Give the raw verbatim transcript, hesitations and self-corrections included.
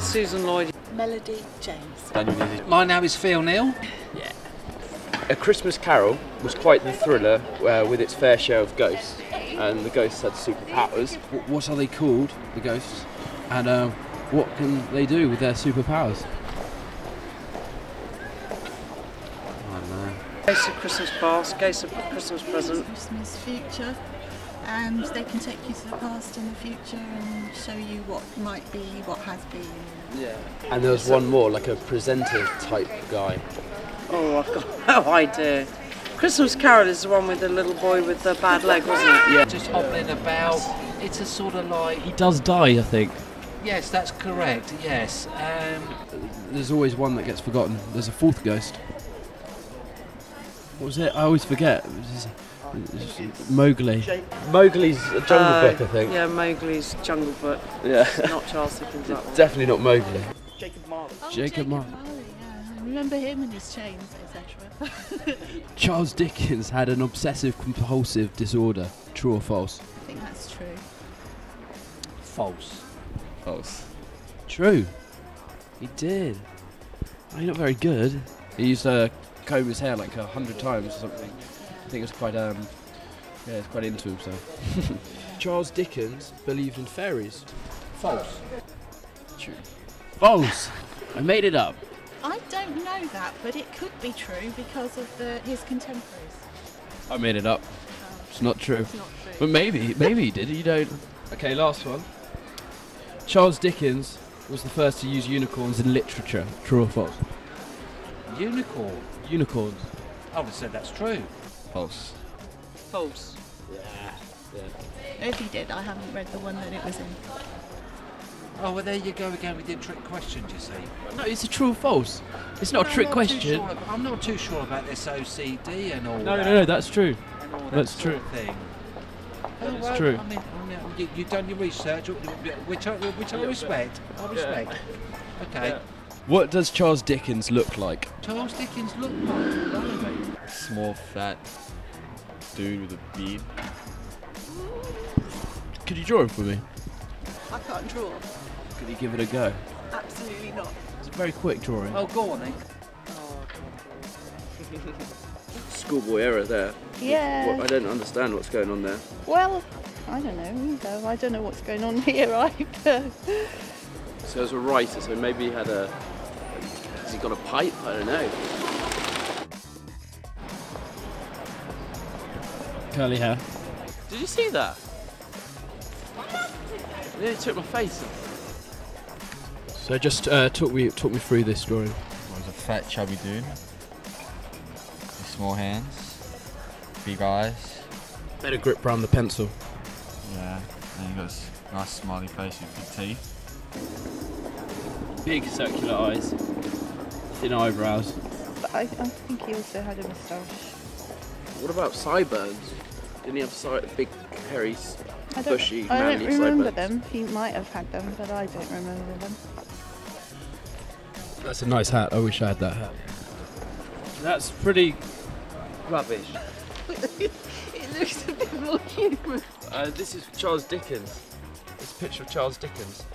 Susan Lloyd. Melody James. Mine now is Phil Neal. Yeah. A Christmas Carol was quite the thriller uh, with its fair share of ghosts, and the ghosts had superpowers. What are they called, the ghosts, and uh, what can they do with their superpowers? Ghosts of Christmas past, ghosts of Christmas present. Christmas future, and they can take you to the past and the future and show you what might be, what has been. Yeah. And there was one more, like a presenter type guy. Oh, I've got no idea. Christmas Carol is the one with the little boy with the bad leg, wasn't it? Yeah. Just hobbling about. It's a sort of like... He does die, I think. Yes, that's correct, yes. Um... There's always one that gets forgotten. There's a fourth ghost. What was it? I always forget. It was just, it was Mowgli. Mowgli's Jungle uh, Book, I think. Yeah, Mowgli's Jungle Book. Yeah. Not Charles Dickens, that one. Definitely not Mowgli. Jacob Marley. Oh, Jacob, Jacob Marley. Marley, yeah. I remember him and his chains, et cetera. Charles Dickens had an obsessive compulsive disorder. True or false? I think that's true. False. False. True. He did. Oh, you're not very good. He used a... Uh, comb his hair like a hundred times or something. I think it's quite um yeah, it's quite into himself. So. Charles Dickens believed in fairies. False. True. False. I made it up. I don't know that, but it could be true because of the, his contemporaries. I made it up. Um, it's not true. It's not true. But maybe, maybe he did. You don't. Okay, last one. Charles Dickens was the first to use unicorns in literature. True or false? Unicorn. Unicorns. I would have said that's true. False. False. Yeah. Yeah. If he did, I haven't read the one that it was in. Oh, well there you go again with your trick question, you see. No, it's a true or false. It's not no, a trick I'm not question. Sure about, I'm not too sure about this O C D and all no, that. No, no, no, that's true. And all that that's sort true. Of thing. Oh, well, it's true. I mean, you, you've done your research, which I, which I respect. I respect. Yeah. Okay. Yeah. What does Charles Dickens look like? Charles Dickens look like? Small, fat dude with a beard. Could you draw him for me? I can't draw. Could you give it a go? Absolutely not. It's a very quick drawing. Oh, go on then. Oh, I can't draw. Schoolboy error there. Yeah. I don't understand what's going on there. Well, I don't know either. I don't know what's going on here either. So as a writer, so maybe he had a... Has he got a pipe? I don't know. Curly hair. Did you see that? It nearly took my face off. So just uh, talk me talk me through this story. Well, it was a fat chubby dude. With small hands. Big eyes. Better grip around the pencil. Yeah, and he got this nice smiley face with big teeth. Big circular eyes, thin eyebrows. But I, I think he also had a moustache. What about sideburns? Didn't he have big, hairy, bushy, manly sideburns? I don't remember them. He might have had them, but I don't remember them. That's a nice hat. I wish I had that hat. That's pretty rubbish. It looks a bit more human. Uh, this is Charles Dickens. It's a picture of Charles Dickens.